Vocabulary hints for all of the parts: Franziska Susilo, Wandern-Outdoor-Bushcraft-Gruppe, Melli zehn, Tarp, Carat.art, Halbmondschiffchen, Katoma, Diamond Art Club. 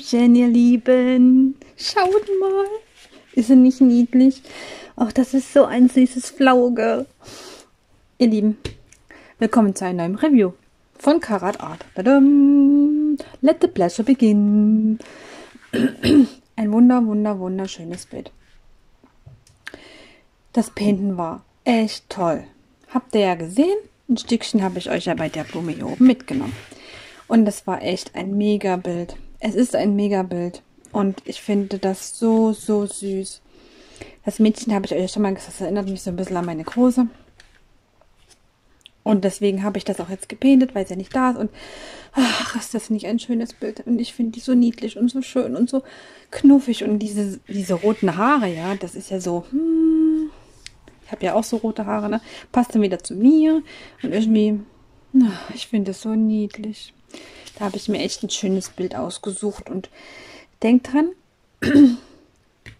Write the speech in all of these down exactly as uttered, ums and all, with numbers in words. Blümchen, ihr Lieben. Schaut mal. Ist sie nicht niedlich? Ach, das ist so ein süßes Flauge. Ihr Lieben, willkommen zu einem neuen Review von Carat.art. Let the pleasure begin. Ein wunder, wunder, wunderschönes Bild. Das Painten war echt toll. Habt ihr ja gesehen? Ein Stückchen habe ich euch ja bei der Blume hier oben mitgenommen. Und das war echt ein Mega-Bild. Es ist ein Mega-Bild. Und ich finde das so, so süß. Das Mädchen habe ich euch schon mal gesagt, das erinnert mich so ein bisschen an meine Große. Und deswegen habe ich das auch jetzt gepaintet, weil es ja nicht da ist. Und ach, ist das nicht ein schönes Bild. Und ich finde die so niedlich und so schön und so knuffig. Und diese, diese roten Haare, ja, das ist ja so... Hm, ich habe ja auch so rote Haare, ne? Passt dann wieder zu mir. Und irgendwie... Ach, ich finde das so niedlich. Da habe ich mir echt ein schönes Bild ausgesucht. Und denkt dran,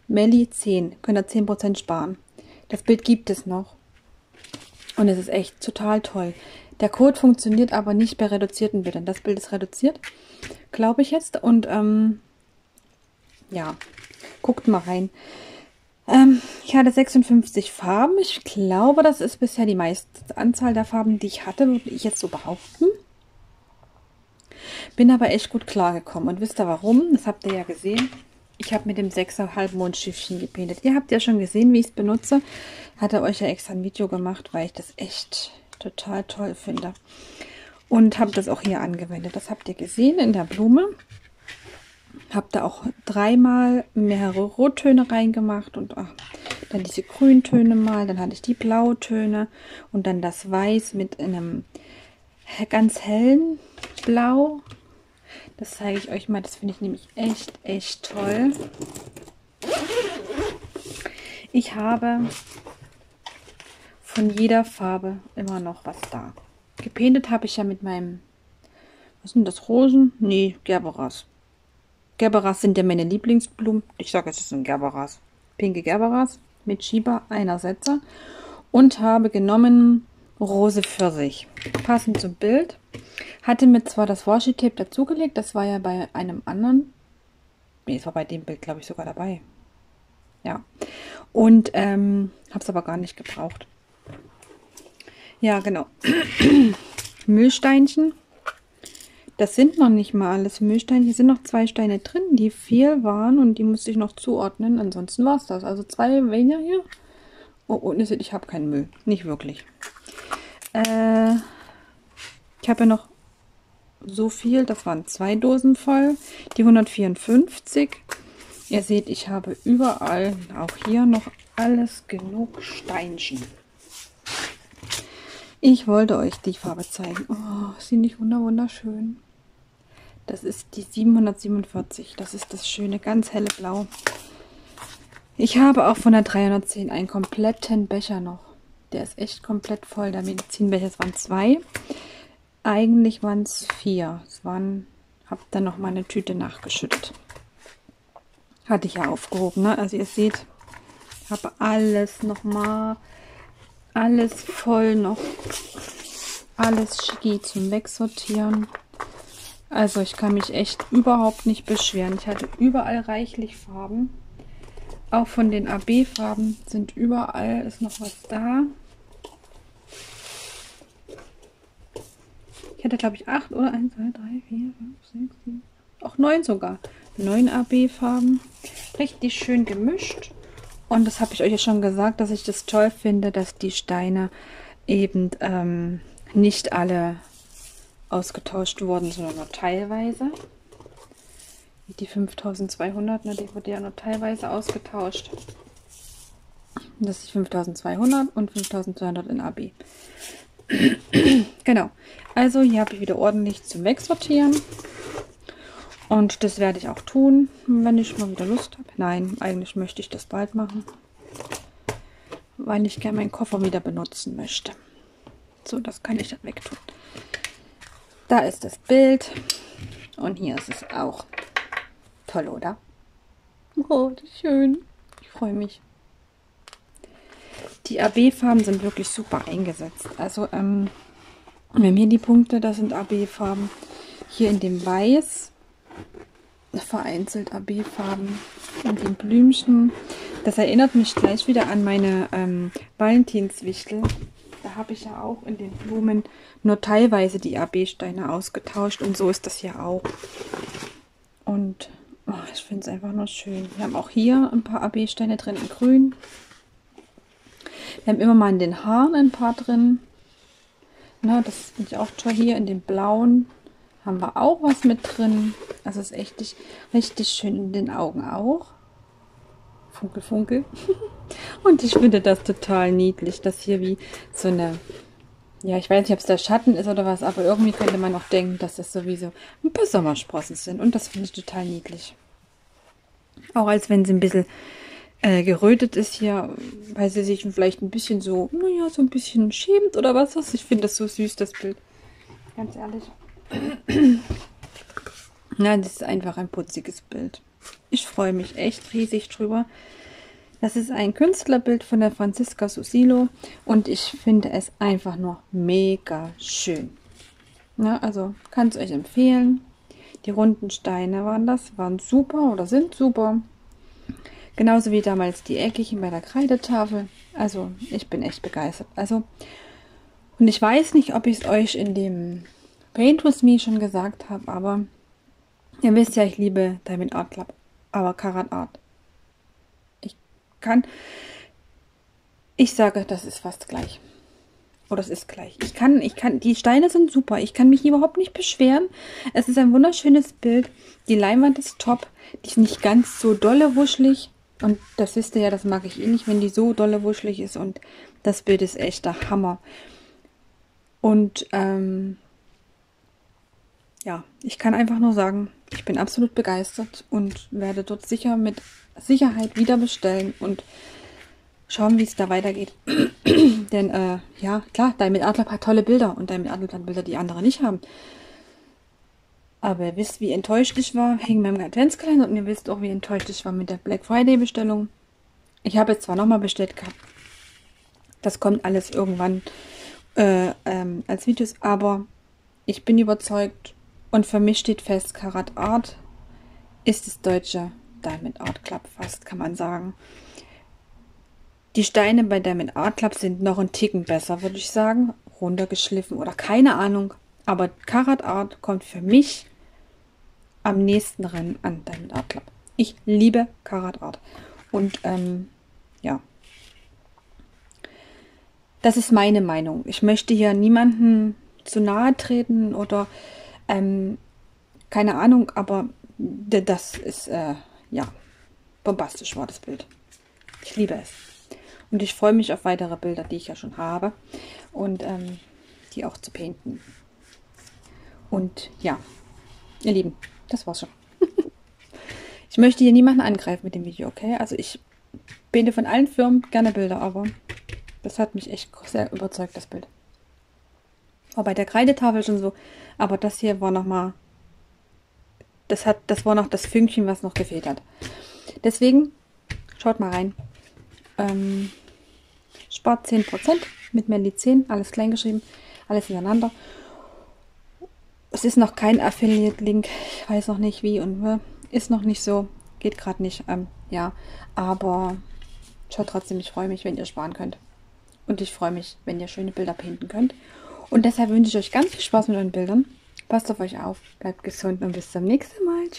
Melli zehn, könnt ihr zehn Prozent sparen. Das Bild gibt es noch. Und es ist echt total toll. Der Code funktioniert aber nicht bei reduzierten Bildern. Das Bild ist reduziert, glaube ich jetzt. Und ähm, ja, guckt mal rein. Ähm, ich hatte sechsundfünfzig Farben. Ich glaube, das ist bisher die meiste Anzahl der Farben, die ich hatte, würde ich jetzt so behaupten. Bin aber echt gut klargekommen. Und wisst ihr warum? Das habt ihr ja gesehen. Ich habe mit dem sechser Halbmondschiffchen gepaintet. Ihr habt ja schon gesehen, wie ich es benutze. Hatte euch ja extra ein Video gemacht, weil ich das echt total toll finde. Und habe das auch hier angewendet. Das habt ihr gesehen in der Blume. Habt da auch dreimal mehrere Rottöne reingemacht. Und ach, dann diese Grüntöne mal. Dann hatte ich die Blautöne. Und dann das Weiß mit einem ganz hellen Blau. Das zeige ich euch mal. Das finde ich nämlich echt, echt toll. Ich habe von jeder Farbe immer noch was da. Gepaintet habe ich ja mit meinem, was sind das, Rosen? Nee, Gerberas. Gerberas sind ja meine Lieblingsblumen. Ich sage, es ist ein Gerberas. Pinke Gerberas mit Schieber, einer Setzer. Und habe genommen Rose Pfirsich. Passend zum Bild. Hatte mir zwar das Washi-Tape dazugelegt, das war ja bei einem anderen, nee, es war bei dem Bild, glaube ich, sogar dabei. Ja, und ähm, habe es aber gar nicht gebraucht. Ja, genau. Müllsteinchen. Das sind noch nicht mal alles Müllsteinchen. Hier sind noch zwei Steine drin, die fehl waren und die musste ich noch zuordnen. Ansonsten war es das. Also zwei weniger hier. Oh, und ich habe keinen Müll. Nicht wirklich. Äh... Ich habe ja noch so viel, das waren zwei Dosen voll, die hundertvierundfünfzig. Ihr seht, ich habe überall, auch hier noch alles genug Steinchen. Ich wollte euch die Farbe zeigen. Oh, ist sie nicht wunderschön? Das ist die siebenhundertsiebenundvierzig, das ist das schöne, ganz helle Blau. Ich habe auch von der dreihundertzehn einen kompletten Becher noch. Der ist echt komplett voll, der Medizinbecher, es waren zwei. Eigentlich waren es vier. Es waren, habe dann noch mal eine Tüte nachgeschüttet. Hatte ich ja aufgehoben, ne? Also ihr seht, ich habe alles noch mal, alles voll noch, alles schicki zum Wegsortieren. Also ich kann mich echt überhaupt nicht beschweren. Ich hatte überall reichlich Farben. Auch von den A B-Farben sind überall, ist noch was da. Ich hatte, glaube ich, acht oder eins, zwei, drei, vier, fünf, sechs, sieben, auch neun sogar. neun A B-Farben. Richtig schön gemischt. Und das habe ich euch ja schon gesagt, dass ich das toll finde, dass die Steine eben ähm, nicht alle ausgetauscht wurden, sondern nur teilweise. Die fünftausendzweihundert, ne, die wurde ja nur teilweise ausgetauscht. Das ist fünftausendzweihundert und fünftausendzweihundert in A B. Genau, also hier habe ich wieder ordentlich zum Wegsortieren und das werde ich auch tun, wenn ich mal wieder Lust habe. Nein, eigentlich möchte ich das bald machen, weil ich gerne meinen Koffer wieder benutzen möchte. So, das kann ich dann wegtun. Da ist das Bild und hier ist es auch. Toll, oder? Oh, das ist schön. Ich freue mich. Die A B-Farben sind wirklich super eingesetzt. Also ähm, wir haben hier die Punkte, das sind A B-Farben. Hier in dem Weiß vereinzelt A B-Farben und ein Blümchen. Das erinnert mich gleich wieder an meine ähm, Valentinswichtel. Da habe ich ja auch in den Blumen nur teilweise die A B-Steine ausgetauscht und so ist das hier auch. Und oh, ich finde es einfach nur schön. Wir haben auch hier ein paar A B-Steine drin in grün. Wir haben immer mal in den Haaren ein paar drin. Na, das finde ich auch toll. Hier in den blauen haben wir auch was mit drin. Das ist echt richtig, richtig schön, in den Augen auch. Funkel, funkel. Und ich finde das total niedlich, dass hier wie so eine, ja, ich weiß nicht, ob es der Schatten ist oder was, aber irgendwie könnte man auch denken, dass das sowieso ein paar Sommersprossen sind. Und das finde ich total niedlich. Auch als wenn sie ein bisschen äh, gerötet ist hier, weil sie sich vielleicht ein bisschen so, naja, so ein bisschen schämt oder was. Ich finde das so süß, das Bild. Ganz ehrlich. Na, das ist einfach ein putziges Bild. Ich freue mich echt riesig drüber. Das ist ein Künstlerbild von der Franziska Susilo und ich finde es einfach nur mega schön. Ja, also kann es euch empfehlen. Die runden Steine waren das, waren super oder sind super. Genauso wie damals die eckigen bei der Kreidetafel. Also ich bin echt begeistert. Also, und ich weiß nicht, ob ich es euch in dem Paint With Me schon gesagt habe, aber ihr wisst ja, ich liebe Diamond Art Club, aber Carat.art. Ich kann, ich sage, das ist fast gleich. Oder es ist gleich. Ich kann, ich kann, die Steine sind super. Ich kann mich überhaupt nicht beschweren. Es ist ein wunderschönes Bild. Die Leinwand ist top. Die ist nicht ganz so dolle wuschelig. Und das wisst ihr ja, das mag ich eh nicht, wenn die so dolle wuschelig ist. Und das Bild ist echt der Hammer. Und, ähm... ja, ich kann einfach nur sagen, ich bin absolut begeistert und werde dort sicher mit Sicherheit wieder bestellen und schauen, wie es da weitergeht. Denn, äh, ja, klar, Diamond Art Club hat tolle Bilder und Diamond Art Club hat Bilder, die andere nicht haben. Aber ihr wisst, wie enttäuscht ich war wegen meinem Adventskalender und ihr wisst auch, wie enttäuscht ich war mit der Black Friday Bestellung. Ich habe jetzt zwar nochmal bestellt gehabt, das kommt alles irgendwann äh, ähm, als Videos, aber ich bin überzeugt, und für mich steht fest, Carat.art ist das deutsche Diamond Art Club fast, kann man sagen. Die Steine bei Diamond Art Club sind noch einen Ticken besser, würde ich sagen. Runtergeschliffen oder keine Ahnung. Aber Carat.art kommt für mich am nächsten ran an Diamond Art Club. Ich liebe Carat.art. Und ähm, ja, das ist meine Meinung. Ich möchte hier niemanden zu nahe treten oder Ähm, keine Ahnung, aber das ist, äh, ja, bombastisch war das Bild. Ich liebe es. Und ich freue mich auf weitere Bilder, die ich ja schon habe und ähm, die auch zu painten. Und ja, ihr Lieben, das war's schon. Ich möchte hier niemanden angreifen mit dem Video, okay? Also ich painte von allen Firmen gerne Bilder, aber das hat mich echt sehr überzeugt, das Bild. War bei der Kreidetafel schon so, aber das hier war nochmal, das hat, das war noch das Fünkchen, was noch gefehlt hat. Deswegen, schaut mal rein. Ähm, spart zehn Prozent mit Melli zehn, alles klein geschrieben, alles hintereinander. Es ist noch kein Affiliate-Link, ich weiß noch nicht wie und ist noch nicht so, geht gerade nicht, ähm, ja, aber schaut trotzdem, ich freue mich, wenn ihr sparen könnt. Und ich freue mich, wenn ihr schöne Bilder painten könnt. Und deshalb wünsche ich euch ganz viel Spaß mit euren Bildern. Passt auf euch auf, bleibt gesund und bis zum nächsten Mal. Tschüss!